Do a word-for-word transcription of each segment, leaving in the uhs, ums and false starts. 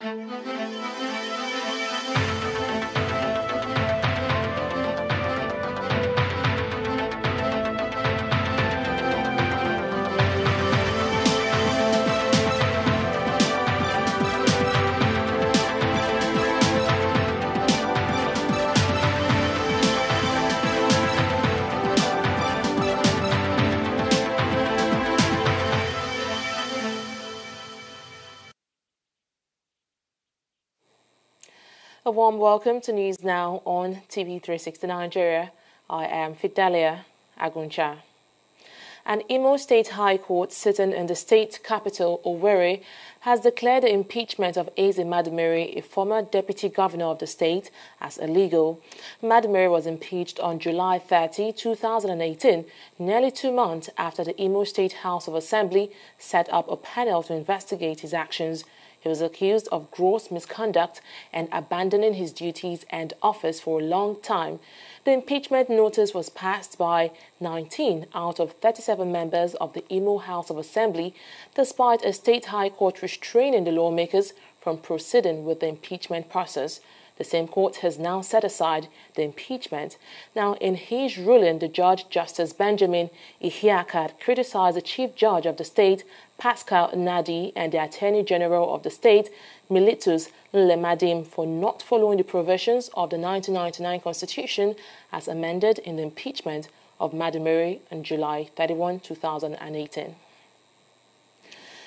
A warm welcome to News Now on T V three sixty Nigeria. I am Fidelia Aguncha. An Imo State High Court sitting in the state capital, Owerri, has declared the impeachment of Eze Madumere, a former deputy governor of the state, as illegal. Madumere was impeached on July thirtieth, two thousand eighteen, nearly two months after the Imo State House of Assembly set up a panel to investigate his actions. He was accused of gross misconduct and abandoning his duties and office for a long time. The impeachment notice was passed by nineteen out of thirty-seven members of the Imo House of Assembly, despite a state high court restraining the lawmakers from proceeding with the impeachment process. The same court has now set aside the impeachment. Now, in his ruling, the judge, Justice Benjamin Ihiakad, criticized the chief judge of the state, Pascal Nadi, and the attorney general of the state, Militus Lemadim, for not following the provisions of the nineteen ninety-nine Constitution as amended in the impeachment of Madumere on July thirty-first, two thousand eighteen.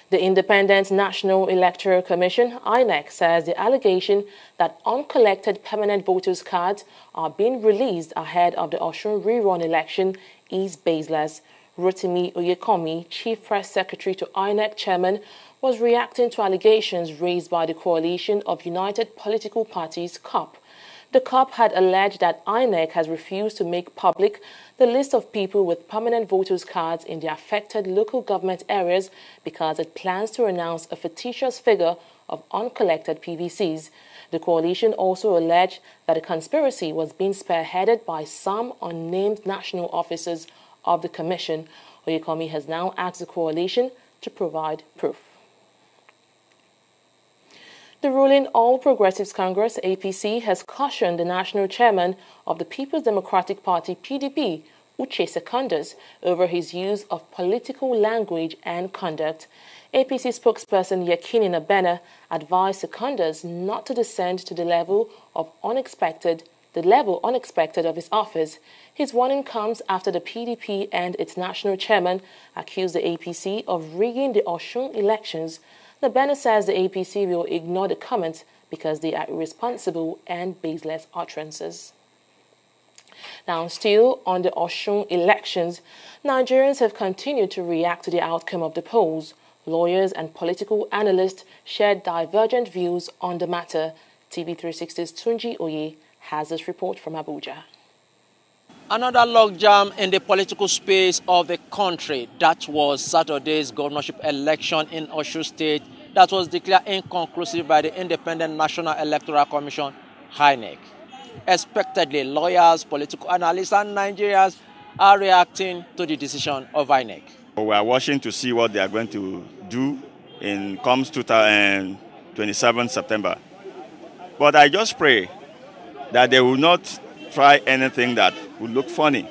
The Independent National Electoral Commission, I N E C, says the allegation that uncollected permanent voters' cards are being released ahead of the Osun rerun election is baseless. Rotimi Oyekomi, Chief Press Secretary to I N E C Chairman, was reacting to allegations raised by the Coalition of United Political Parties, COP. The COP had alleged that I N E C has refused to make public the list of people with permanent voters' cards in the affected local government areas because it plans to announce a fictitious figure of uncollected P V Cs. The coalition also alleged that a conspiracy was being spearheaded by some unnamed national officers of the commission. Oyekomi has now asked the coalition to provide proof. The ruling All Progressives Congress, A P C, has cautioned the national chairman of the People's Democratic Party, P D P, Uche Secondus, over his use of political language and conduct. A P C spokesperson Yakini Nabena advised Secondus not to descend to the level of unexpected the level unexpected of his office. His warning comes after the P D P and its national chairman accused the A P C of rigging the Osun elections. Nabena says the A P C will ignore the comments because they are irresponsible and baseless utterances. Now, still on the Osun elections, Nigerians have continued to react to the outcome of the polls. Lawyers and political analysts shared divergent views on the matter. T V three sixty's Tunji Oye has this report from Abuja. Another logjam in the political space of the country. That was Saturday's governorship election in Osun State that was declared inconclusive by the Independent National Electoral Commission, I N E C. Expectedly, lawyers, political analysts and Nigerians are reacting to the decision of I N E C. We are watching to see what they are going to do in comes twenty-seventh September. But I just pray that they will not try anything that would look funny.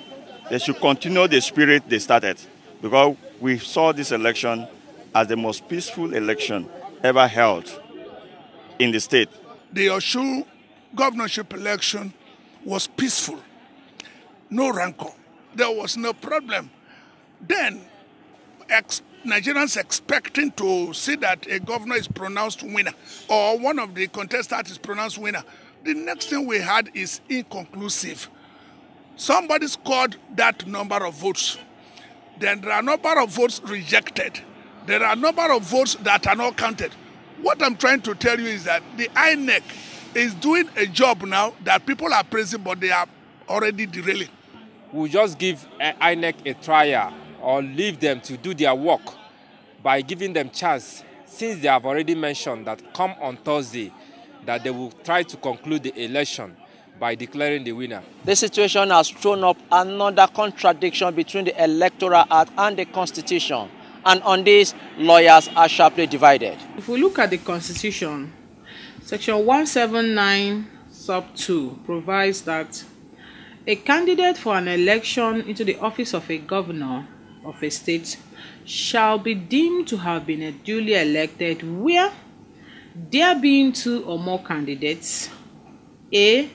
They should continue the spirit they started, because we saw this election as the most peaceful election ever held in the state. The Osun governorship election was peaceful, no rancor, there was no problem. Then ex Nigerians expecting to see that a governor is pronounced winner or one of the contestants is pronounced winner. The next thing we had is inconclusive. Somebody scored that number of votes. Then there are a number of votes rejected. There are a number of votes that are not counted. What I'm trying to tell you is that the I N E C is doing a job now that people are praising, but they are already derailing. We'll just give I N E C a trial or leave them to do their work by giving them chance, since they have already mentioned that come on Thursday, that they will try to conclude the election by declaring the winner. The situation has thrown up another contradiction between the Electoral Act and the Constitution, and on this, lawyers are sharply divided. If we look at the Constitution, Section one seventy-nine sub two provides that a candidate for an election into the office of a governor of a state shall be deemed to have been duly elected where, there being two or more candidates, A,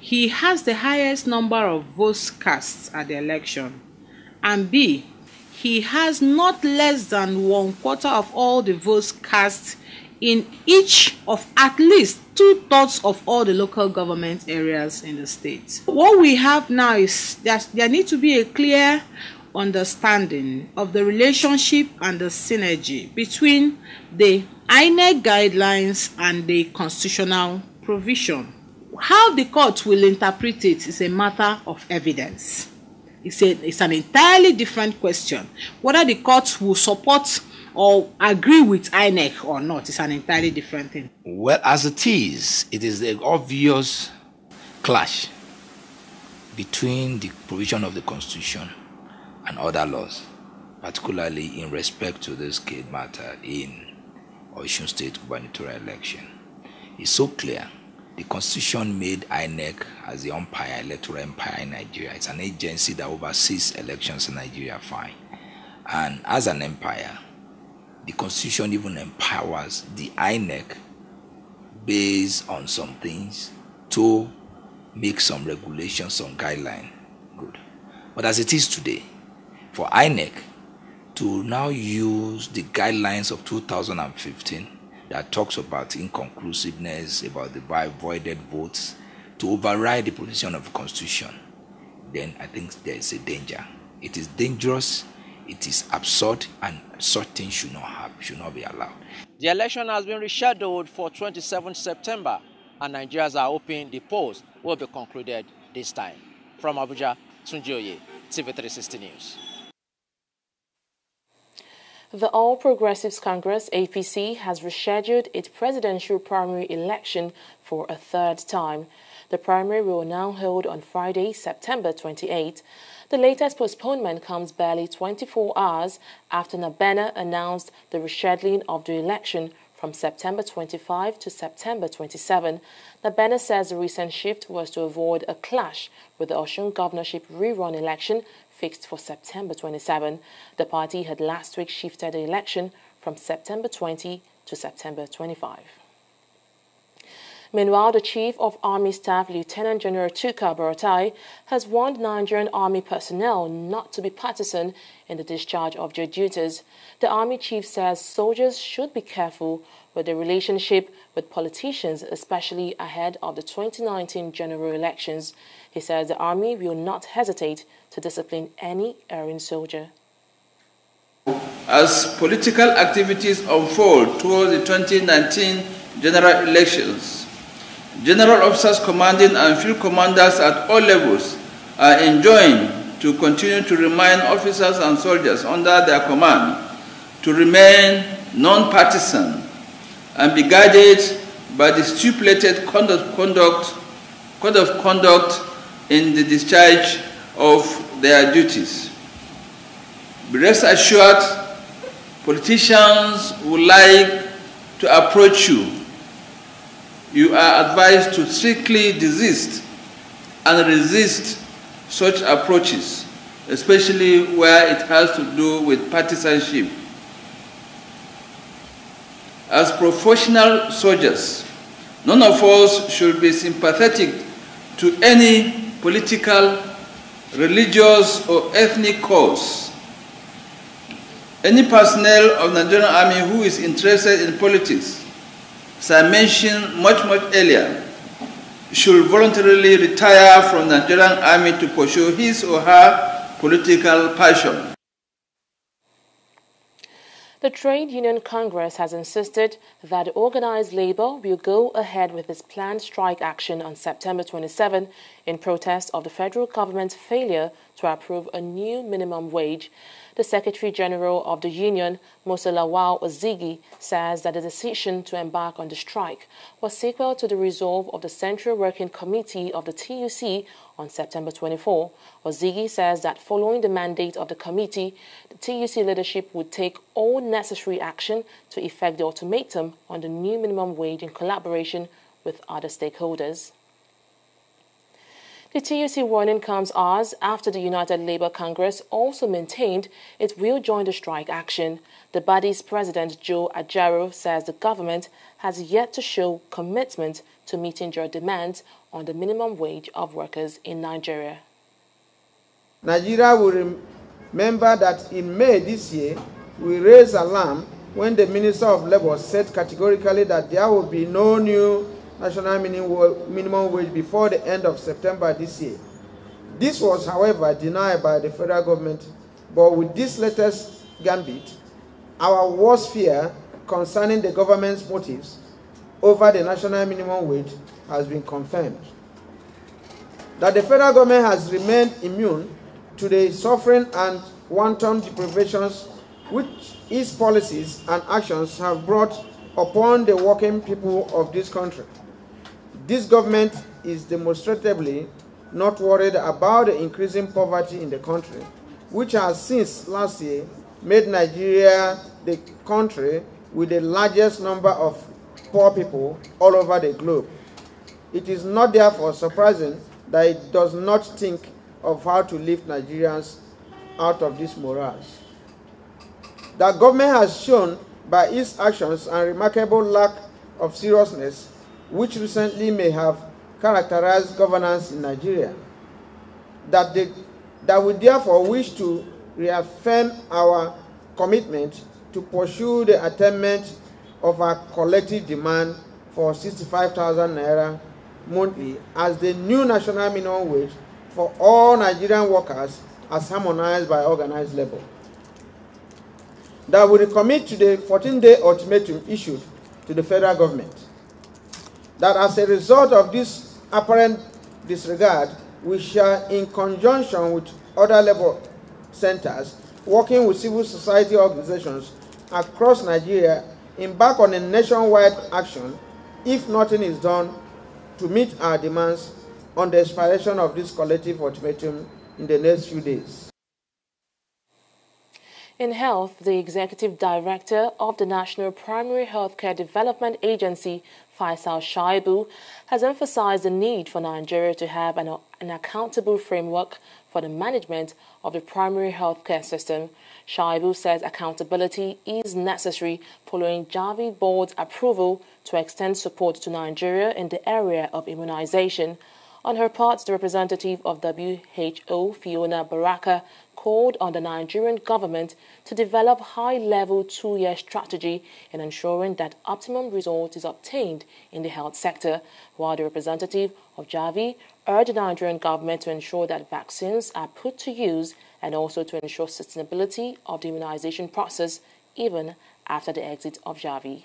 he has the highest number of votes cast at the election, and B, he has not less than one quarter of all the votes cast in each of at least two-thirds of all the local government areas in the state. What we have now is that there needs to be a clear understanding of the relationship and the synergy between the I N E C guidelines and the constitutional provision. How the court will interpret it is a matter of evidence. It's, a, it's an entirely different question. Whether the court will support or agree with I N E C or not is an entirely different thing. Well, as it is, it is an obvious clash between the provision of the Constitution and other laws, particularly in respect to this case matter in Osun State gubernatorial election. It's so clear. The Constitution made I N E C as the umpire, electoral umpire in Nigeria. It's an agency that oversees elections in Nigeria, fine. And as an empire, the Constitution even empowers the I N E C based on some things to make some regulations, some guidelines. Good. But as it is today, for I N E C to now use the guidelines of two thousand fifteen that talks about inconclusiveness, about the voided votes, to override the provision of the Constitution, then I think there is a danger. It is dangerous, it is absurd, and such things should not happen, should not be allowed. The election has been rescheduled for the twenty-seventh of September, and Nigerians are hoping the polls will be concluded this time. From Abuja, Tunji Oye, T V three sixty News. The All Progressives Congress, A P C, has rescheduled its presidential primary election for a third time. The primary will now hold on Friday, September twenty-eighth. The latest postponement comes barely twenty-four hours after Nabena announced the rescheduling of the election from September twenty-fifth to September twenty-seventh. Nabena says the recent shift was to avoid a clash with the Osun governorship rerun election fixed for September twenty-seventh. The party had last week shifted the election from September twentieth to September twenty-fifth. Meanwhile, the Chief of Army Staff, Lieutenant General Tuka Borotai, has warned Nigerian Army personnel not to be partisan in the discharge of their duties. The Army Chief says soldiers should be careful with their relationship with politicians, especially ahead of the twenty nineteen general elections. He says the Army will not hesitate to discipline any erring soldier. As political activities unfold towards the twenty nineteen general elections, general officers commanding and field commanders at all levels are enjoined to continue to remind officers and soldiers under their command to remain non-partisan and be guided by the stipulated code of conduct, code of conduct in the discharge of their duties. Be rest assured, politicians would like to approach you. You are advised to strictly desist and resist such approaches, especially where it has to do with partisanship. As professional soldiers, none of us should be sympathetic to any political, religious, or ethnic cause. Any personnel of the Nigerian Army who is interested in politics, as I mentioned much, much earlier, should voluntarily retire from the Nigerian Army to pursue his or her political passion. The Trade Union Congress has insisted that organized labor will go ahead with its planned strike action on September twenty-seventh in protest of the federal government's failure to approve a new minimum wage. The Secretary-General of the Union, Musa Lawal Ozigi, says that the decision to embark on the strike was sequel to the resolve of the Central Working Committee of the T U C on September twenty-fourth. Ozigi says that following the mandate of the committee, the T U C leadership would take all necessary action to effect the ultimatum on the new minimum wage in collaboration with other stakeholders. The T U C warning comes hours after the United Labour Congress also maintained it will join the strike action. The body's president, Joe Ajaro, says the government has yet to show commitment to meeting their demands on the minimum wage of workers in Nigeria. Nigeria will remember that in May this year, we raised alarm when the Minister of Labour said categorically that there will be no new national minimum wage before the end of September this year. This was, however, denied by the federal government, but with this latest gambit, our worst fear concerning the government's motives over the national minimum wage has been confirmed. That the federal government has remained immune to the suffering and wanton deprivations which its policies and actions have brought upon the working people of this country. This government is demonstrably not worried about the increasing poverty in the country, which has since last year made Nigeria the country with the largest number of poor people all over the globe. It is not therefore surprising that it does not think of how to lift Nigerians out of this morass. The government has shown by its actions and remarkable lack of seriousness which recently may have characterized governance in Nigeria, that, they, that we therefore wish to reaffirm our commitment to pursue the attainment of our collective demand for sixty-five thousand naira monthly as the new national minimum wage for all Nigerian workers as harmonized by organized labor. That will commit to the fourteen-day ultimatum issued to the federal government. That as a result of this apparent disregard, we shall, in conjunction with other labor centers, working with civil society organizations across Nigeria, embark on a nationwide action if nothing is done to meet our demands on the expiration of this collective ultimatum in the next few days. In health, the executive director of the National Primary Healthcare Development Agency, Faisal Shaibu, has emphasized the need for Nigeria to have an, an accountable framework for the management of the primary healthcare system. Shaibu says accountability is necessary following Gavi board's approval to extend support to Nigeria in the area of immunization. On her part, the representative of W H O, Fiona Baraka, called on the Nigerian government to develop high-level two-year strategy in ensuring that optimum result is obtained in the health sector, while the representative of Gavi urged the Nigerian government to ensure that vaccines are put to use and also to ensure sustainability of the immunization process even after the exit of Gavi.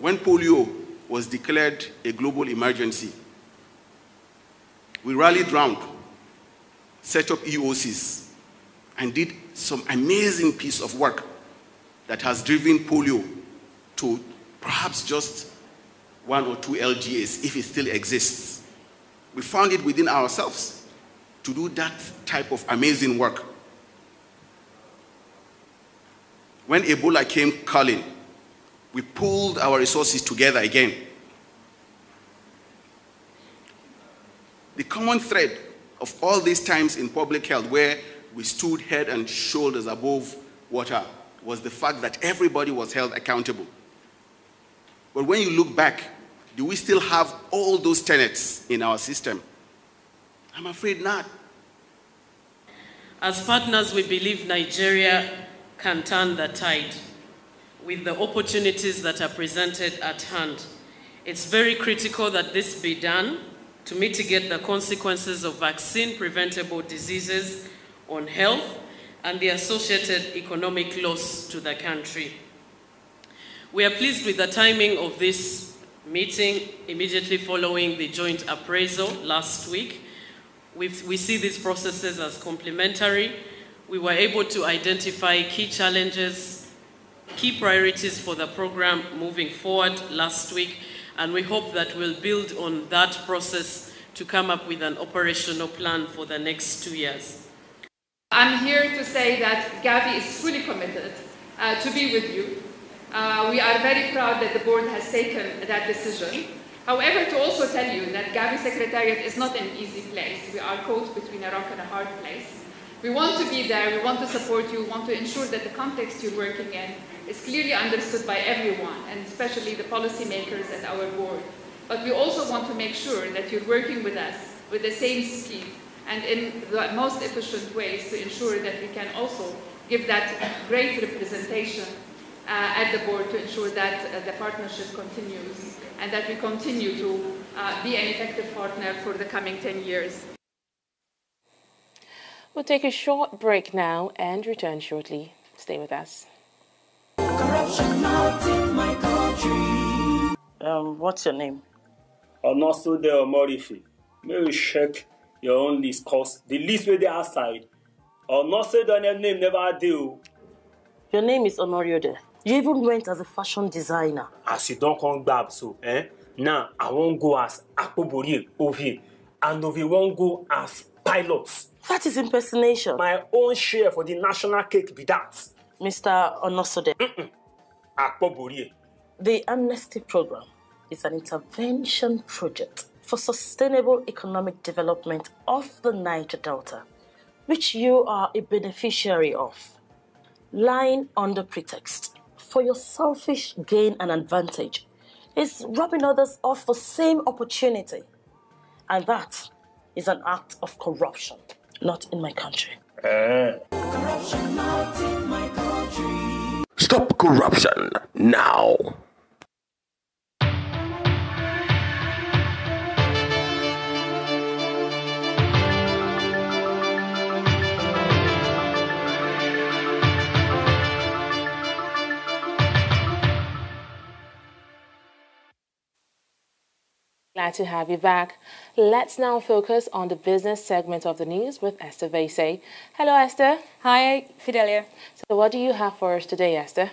When polio was declared a global emergency, we rallied round, set up E O Cs, and did some amazing piece of work that has driven polio to perhaps just one or two L G As, if it still exists. We found it within ourselves to do that type of amazing work. When Ebola came calling, we pulled our resources together again. The common thread of all these times in public health where we stood head and shoulders above water was the fact that everybody was held accountable. But when you look back, do we still have all those tenets in our system? I'm afraid not. As partners, we believe Nigeria can turn the tide with the opportunities that are presented at hand. It's very critical that this be done to mitigate the consequences of vaccine-preventable diseases on health and the associated economic loss to the country. We are pleased with the timing of this meeting immediately following the joint appraisal last week We've, we see these processes as complementary. We were able to identify key challenges, key priorities for the program moving forward last week, and we hope that we'll build on that process to come up with an operational plan for the next two years. I'm here to say that Gavi is fully committed uh, to be with you. Uh, we are very proud that the board has taken that decision. However, to also tell you that Gavi Secretariat is not an easy place. We are caught between a rock and a hard place. We want to be there, we want to support you, we want to ensure that the context you're working in is clearly understood by everyone, and especially the policymakers at our board. But we also want to make sure that you're working with us with the same speed and in the most efficient ways to ensure that we can also give that great representation Uh, at the board to ensure that uh, the partnership continues and that we continue to uh, be an effective partner for the coming ten years. We'll take a short break now and return shortly. Stay with us. Corruption not in my country. Um, what's your name? Onosode Omorife. Maybe check your own list, cause the list where they outside. Onosode name never deal. Your name is Onoriode. You even went as a fashion designer. As you don't come back, so eh? Now I won't go as Akobori Ovi, and Ovi won't go as pilots. That is impersonation. My own share for the national cake be that. Mister Onosode. Mm-mm. Akobori. The Amnesty Program is an intervention project for sustainable economic development of the Niger Delta, which you are a beneficiary of. Lying under pretext for your selfish gain and advantage is robbing others of the same opportunity. And that is an act of corruption, not in my country. Uh. Corruption not in my country. Stop corruption now. Glad to have you back. Let's now focus on the business segment of the news with Esther Vasey. Hello, Esther. Hi, Fidelia. So what do you have for us today, Esther?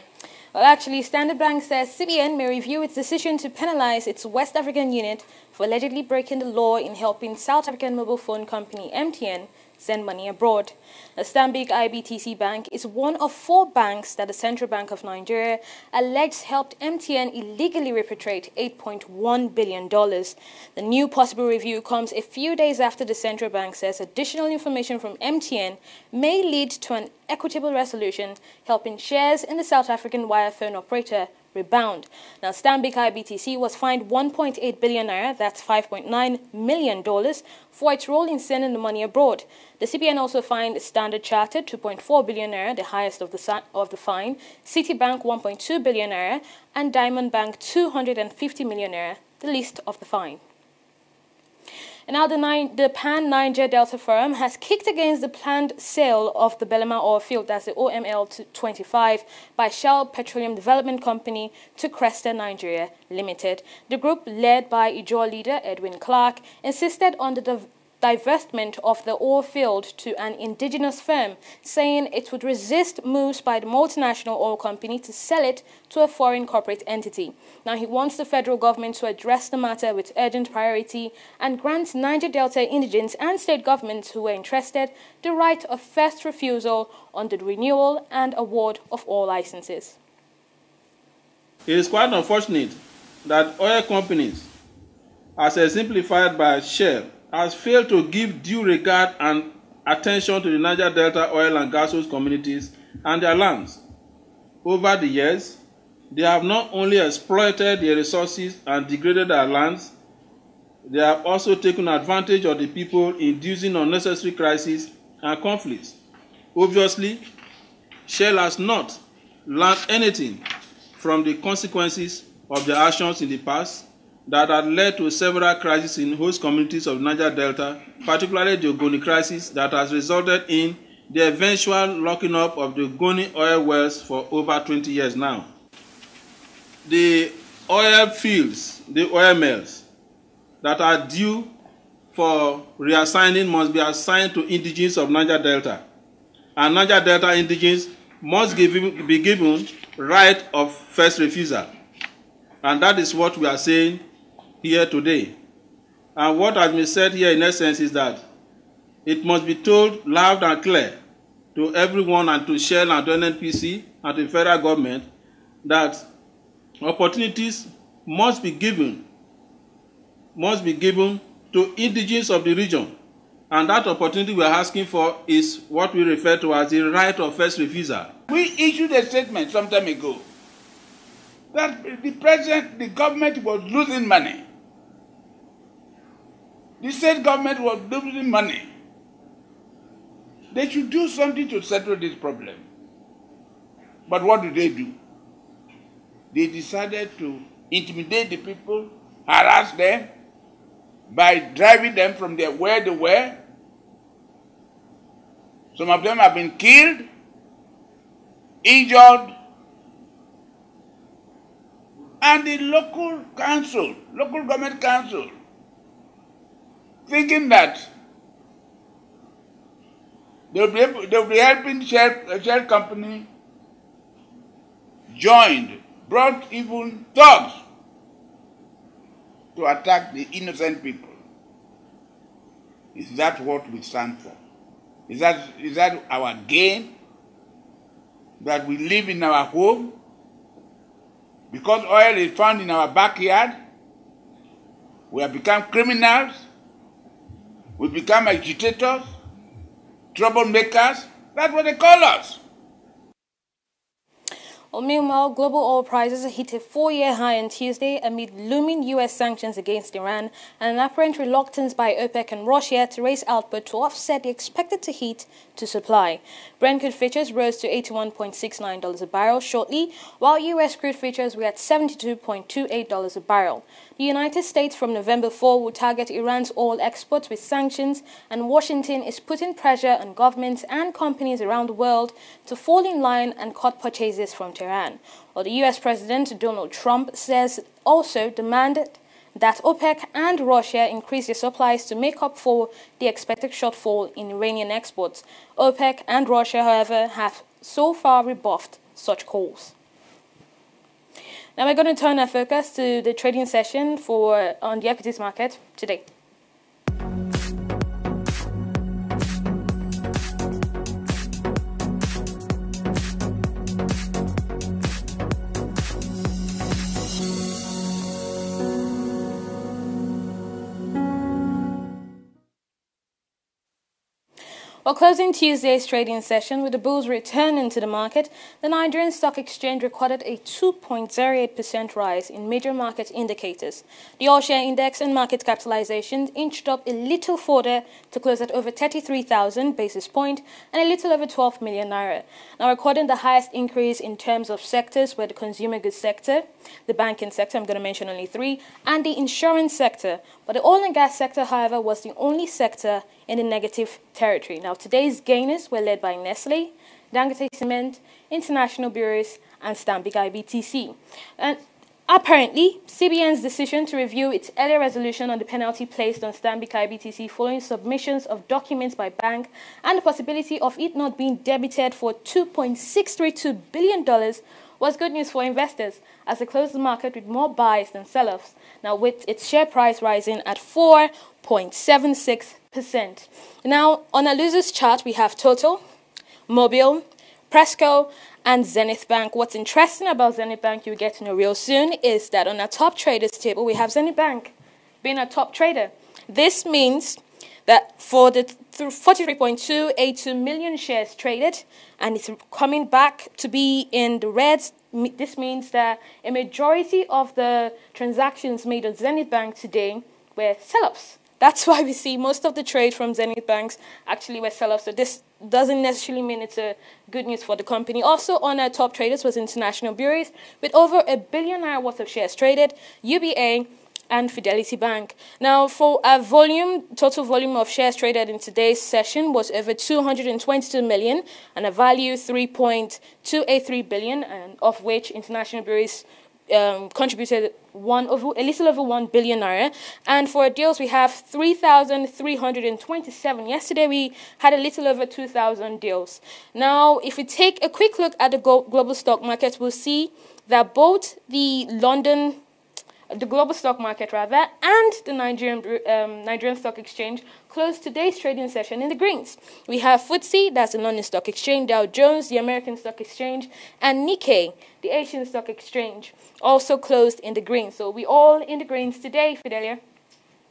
Well, actually, Standard Bank says C B N may review its decision to penalize its West African unit for allegedly breaking the law in helping South African mobile phone company M T N send money abroad. The Stanbic I B T C Bank is one of four banks that the Central Bank of Nigeria alleged helped M T N illegally repatriate eight point one billion dollars. The new possible review comes a few days after the Central Bank says additional information from M T N may lead to an equitable resolution, helping shares in the South African wire phone operator rebound. Now, Stanbic I B T C was fined one point eight billion naira, that's five point nine million dollars, for its role in sending the money abroad. The C B N also fined Standard Chartered two point four billion naira, the highest of the of the fine, Citibank one point two billion naira, and Diamond Bank two hundred fifty million naira, the least of the fine. And now the, the Pan-Niger Delta Forum has kicked against the planned sale of the Belema oil field, that's the O M L twenty-five, by Shell Petroleum Development Company to Cresta Nigeria Limited. The group, led by Ijaw leader Edwin Clark, insisted on the div divestment of the oil field to an indigenous firm, saying it would resist moves by the multinational oil company to sell it to a foreign corporate entity. Now, he wants the federal government to address the matter with urgent priority and grant Niger Delta indigents and state governments who were interested the right of first refusal on the renewal and award of oil licenses. It is quite unfortunate that oil companies, as exemplified by Shell, has failed to give due regard and attention to the Niger Delta oil and gas host communities and their lands. Over the years, they have not only exploited their resources and degraded their lands, they have also taken advantage of the people, inducing unnecessary crises and conflicts. Obviously, Shell has not learned anything from the consequences of their actions in the past that had led to several crises in host communities of Niger Delta, particularly the Ogoni crisis that has resulted in the eventual locking up of the Ogoni oil wells for over twenty years now. The oil fields, the oil mills that are due for reassigning must be assigned to indigenes of Niger Delta, and Niger Delta indigenes must give, be given right of first refusal. And that is what we are saying here today. And what has been said here in essence is that it must be told loud and clear to everyone and to Shell and to N N P C and to the federal government that opportunities must be given, must be given to indigenes of the region. And that opportunity we are asking for is what we refer to as the right of first refusal. We issued a statement some time ago that the president, the government was losing money. The state government was losing money. They should do something to settle this problem. But what did they do? They decided to intimidate the people, harass them, by driving them from their where they were. Some of them have been killed, injured, and the local council, local government council, thinking that they'll be, able, they'll be helping share, share company, joined, brought even thugs to attack the innocent people. Is that what we stand for? Is that, is that our gain? That we live in our home? Because oil is found in our backyard, we have become criminals, we become agitators, troublemakers. That's what they call us. Well, meanwhile, global oil prices hit a four-year high on Tuesday amid looming U S sanctions against Iran and an apparent reluctance by OPEC and Russia to raise output to offset the expected to hit to supply. Brent crude futures rose to eighty-one point six nine dollars a barrel shortly, while U S crude futures were at seventy-two point two eight dollars a barrel. The United States from November fourth will target Iran's oil exports with sanctions, and Washington is putting pressure on governments and companies around the world to fall in line and cut purchases from Iran. While the U S President Donald Trump says also demanded that OPEC and Russia increase their supplies to make up for the expected shortfall in Iranian exports. OPEC and Russia, however, have so far rebuffed such calls. Now we're going to turn our focus to the trading session for on the equities market today. While closing Tuesday's trading session with the bulls returning to the market, the Nigerian Stock Exchange recorded a two point zero eight percent rise in major market indicators. The All Share Index and market capitalization inched up a little further to close at over thirty-three thousand basis point and a little over twelve million naira. Now recording the highest increase in terms of sectors were the consumer goods sector, the banking sector, I'm going to mention only three, and the insurance sector. But the oil and gas sector, however, was the only sector in a negative territory. Now, today's gainers were led by Nestle, Dangote Cement, International Breweries, and Stanbic I B T C. And apparently, C B N's decision to review its earlier resolution on the penalty placed on Stanbic I B T C following submissions of documents by bank and the possibility of it not being debited for two point six three two billion dollars was good news for investors as they closed the market with more buys than sell-offs, now with its share price rising at four point seven six percent. Now, on our losers chart, we have Total, Mobil, Presco, and Zenith Bank. What's interesting about Zenith Bank, you'll get to know real soon, is that on our top traders table, we have Zenith Bank being our top trader. This means that for the forty-three point two eight two million shares traded, and it's coming back to be in the red. This means that a majority of the transactions made on Zenith Bank today were sell-offs. That's why we see most of the trade from Zenith Banks actually were sell-offs. So this doesn't necessarily mean it's a good news for the company. Also on our top traders was International Breweries with over a billion naira worth of shares traded, U B A, and Fidelity Bank. Now, for our volume, total volume of shares traded in today's session was over two hundred twenty-two million and a value three point two eight three billion, and of which International Breweries um, contributed one over, a little over one billion naira. And for deals, we have three thousand three hundred twenty-seven. Yesterday, we had a little over two thousand deals. Now, if we take a quick look at the global stock market, we'll see that both the London... The global stock market, rather, and the Nigerian um, Nigerian Stock Exchange closed today's trading session in the greens. We have footsie, that's the London Stock Exchange, Dow Jones, the American Stock Exchange, and Nikkei, the Asian Stock Exchange, also closed in the greens. So we all in the greens today, Fidelia.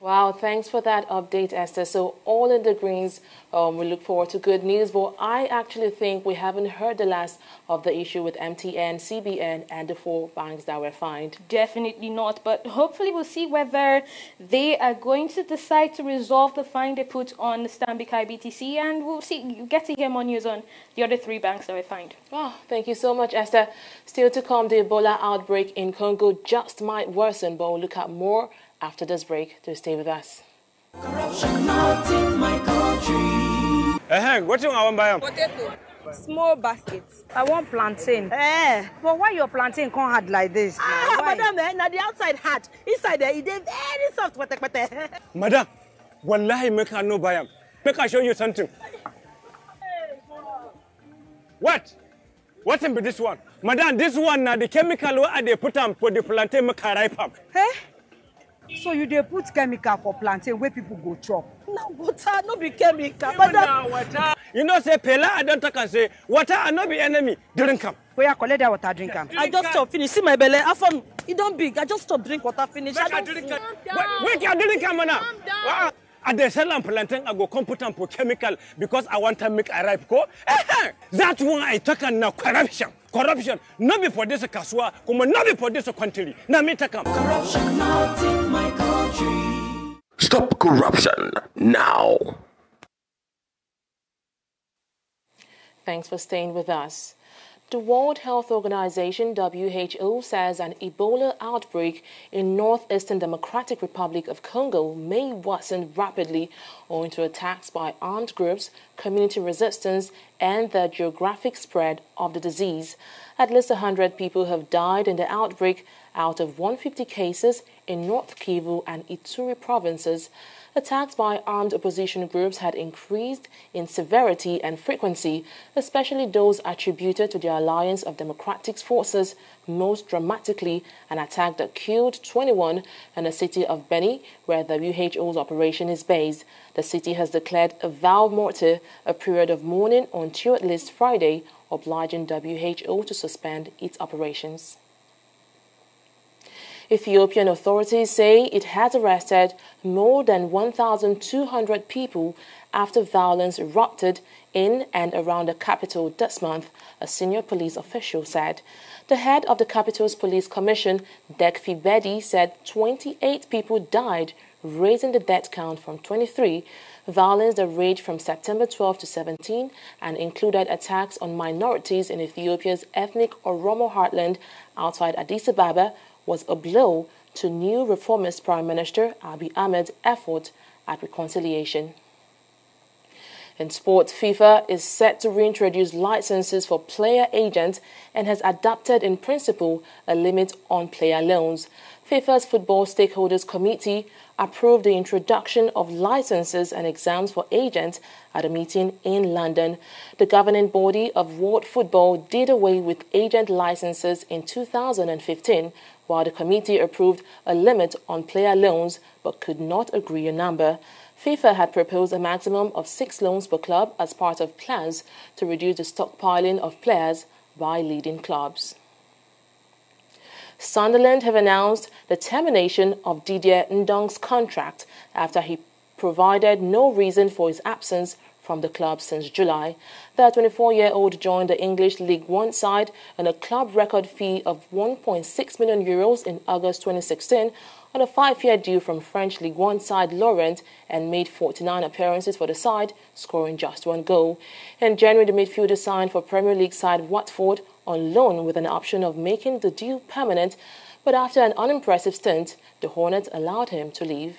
Wow, thanks for that update, Esther. So all in the greens, um, we look forward to good news. But I actually think we haven't heard the last of the issue with M T N, C B N, and the four banks that were fined. Definitely not. But hopefully we'll see whether they are going to decide to resolve the fine they put on the Stanbic I B T C. And we'll see. You get to hear more news on the other three banks that were fined. Oh, thank you so much, Esther. Still to come, the Ebola outbreak in Congo just might worsen, but we'll look at more after this break, to stay with us. Corruption not in my country. Eh, what do you want to buy? Potato. Small baskets. I want plantain. Eh. But why your plantain can't hard like this? Ah, why? Madam, eh, now the outside hard. Inside there, it is very soft. Madam, wallahi, make her no buy. Make her show you something. What? What in this one? Madam, this one, now the chemical where they put them for the plantain make her ripe up. Eh? So you dey put chemical for planting where people go chop. No water, no be chemical. But that... water. You know say Pela, I don't talk and say water and no be enemy. Drink them. Where I collect that water, drink them. I just stop finish. See my belly. I found it don't big. I just stop drink water finish. Make I don't drink. Wait, you drink them now. At the sell and planting, I go come put them for chemical because I want to make a ripe go. That's why I talk and now corruption. Corruption, not be for this Kaswa, come not be for this country. Now me take them. Corruption not in my country. Stop corruption now. Thanks for staying with us. The World Health Organization, W H O, says an Ebola outbreak in northeastern Democratic Republic of Congo may worsen rapidly owing to attacks by armed groups, community resistance, and the geographic spread of the disease. At least one hundred people have died in the outbreak out of one hundred fifty cases in North Kivu and Ituri provinces. Attacks by armed opposition groups had increased in severity and frequency, especially those attributed to the alliance of democratic forces, most dramatically an attack that killed twenty-one in the city of Beni, where the W H O's operation is based. The city has declared a vow morte, a period of mourning until at least Friday, obliging W H O to suspend its operations. Ethiopian authorities say it has arrested more than one thousand two hundred people after violence erupted in and around the capital this month, a senior police official said. The head of the capital's police commission, Dekfi Bedi, said twenty-eight people died, raising the death count from twenty-three. Violence that raged from September twelfth to seventeenth and included attacks on minorities in Ethiopia's ethnic Oromo heartland outside Addis Ababa, was a blow to new reformist Prime Minister Abiy Ahmed's effort at reconciliation. In sport, FIFA is set to reintroduce licenses for player agents and has adopted in principle a limit on player loans. FIFA's Football Stakeholders Committee approved the introduction of licenses and exams for agents at a meeting in London. The governing body of world football did away with agent licenses in two thousand fifteen, while the committee approved a limit on player loans but could not agree a number. FIFA had proposed a maximum of six loans per club as part of plans to reduce the stockpiling of players by leading clubs. Sunderland have announced the termination of Didier Ndong's contract after he provided no reason for his absence from the club since July. The twenty-four-year-old joined the English League One side on a club record fee of one point six million euros in August twenty sixteen on a five-year deal from French League One side Lorient, and made forty-nine appearances for the side, scoring just one goal. In January, the midfielder signed for Premier League side Watford on loan with an option of making the deal permanent, but after an unimpressive stint, the Hornets allowed him to leave.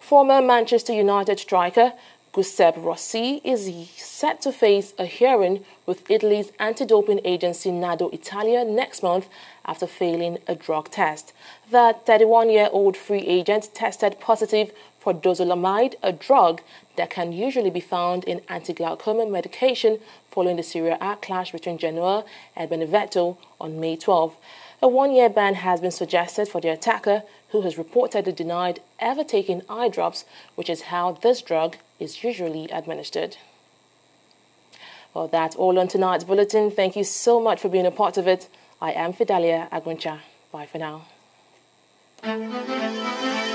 Former Manchester United striker Giuseppe Rossi is set to face a hearing with Italy's anti-doping agency Nado Italia next month after failing a drug test. The thirty-one-year-old free agent tested positive for dorzolamide, a drug that can usually be found in anti-glaucoma medication following the Serie A clash between Genoa and Benevento on May twelfth. A one-year ban has been suggested for the attacker, who has reportedly denied ever taking eye drops, which is how this drug is usually administered. Well, that's all on tonight's bulletin. Thank you so much for being a part of it. I am Fidelia Aguncha. Bye for now.